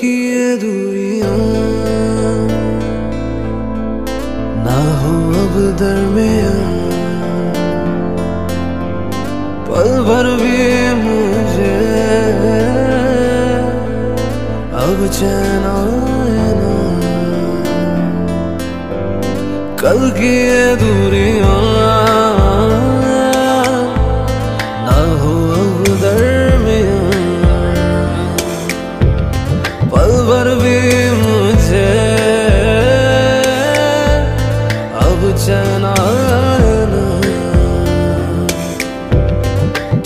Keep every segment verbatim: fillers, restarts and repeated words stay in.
की ये दूरियां ना हो अब दरमियां, पल भर भी मुझे अब चैन आना। कल की ये दूरियां ना हो अब दरमियां, पल भर भी मुझे अब चैन आना।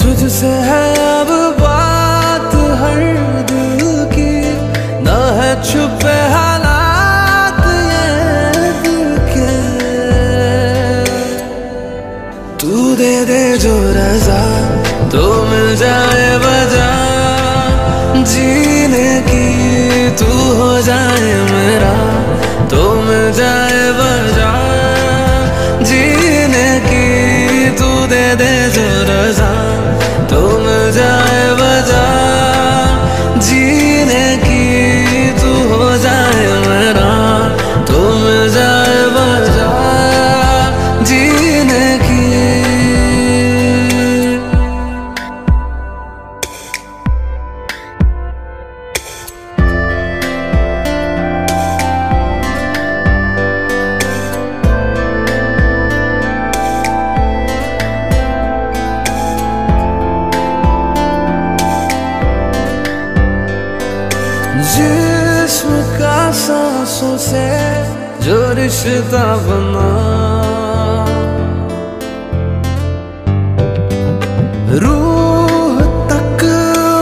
तुझसे है अब बात हर दिल की, ना है छुपे हालात ये दिल के। तू दे दे जो रजा तो मिल जाए वजह जीने की, तू हो जाए मेरा तो मिल जाए वजह जीने की। तू दे दे जो रजा तो मिल जाए वजह जीने की, तू हो जाए मेरा तो मिल जाए वजह जीने की। जिस्म का सांसों से जो रिश्ता बना, रूह तक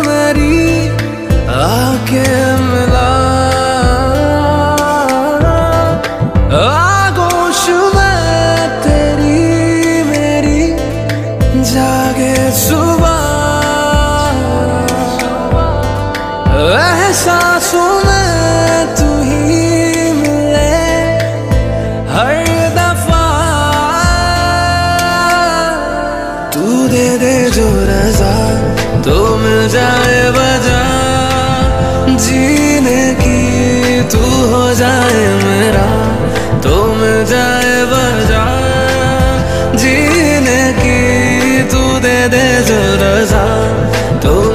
मेरी आके मिला। आगोश में तेरी मेरी जागे सुबह, सांसों में तू ही मिले हर दफा। तू दे दे जो रजा तो मिल जाए वजह जीने की, तू हो जाए मेरा तो मिल जाए वजह जीने की। तू दे दे जो रजा तो